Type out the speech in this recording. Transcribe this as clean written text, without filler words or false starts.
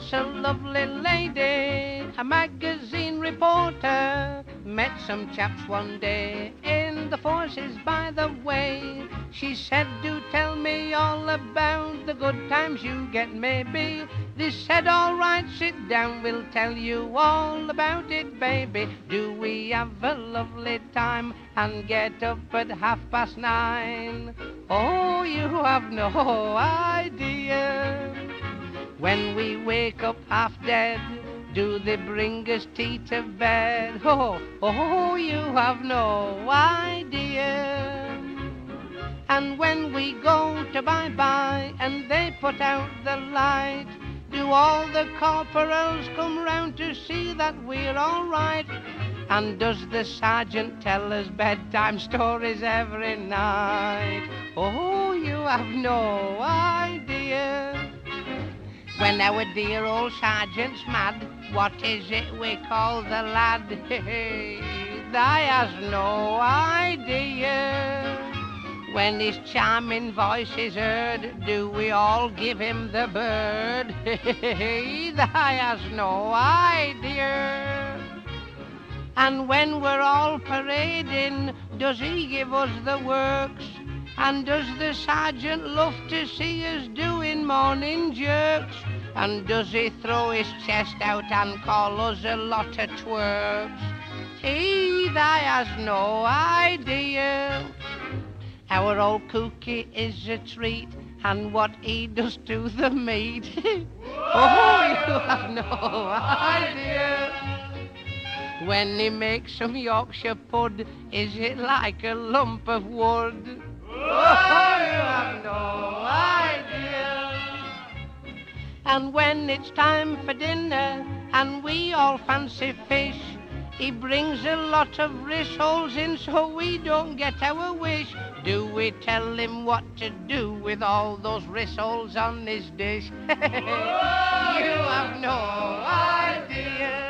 some lovely lady, a magazine reporter. Met some chaps one day in the forces, by the way. She said, do tell me all about the good times you get, maybe. They said, all right, sit down, we'll tell you all about it, baby. Do we have a lovely time and get up at 9:30? Oh, you have no idea. When we wake up half dead, do they bring us tea to bed? Oh, you have no idea. And when we go to bye-bye and they put out the light, do all the corporals come round to see that we're all right? And does the sergeant tell us bedtime stories every night? Oh, you have no idea. When our dear old sergeant's mad, what is it we call the lad? He has no idea. When his charming voice is heard, do we all give him the bird? He has no idea. And when we're all parading, does he give us the works? And does the sergeant love to see us doing morning jerks? And does he throw his chest out and call us a lot of twerps? He has no idea. Our old cookie is a treat, and what he does to the meat. Oh, you have no idea. When he makes some Yorkshire pud, is it like a lump of wood? Oh, you have no idea. And when it's time for dinner, and we all fancy fish, he brings a lot of wrist holes in so we don't get our wish. Do we tell him what to do with all those wrist holes on his dish? You have no idea.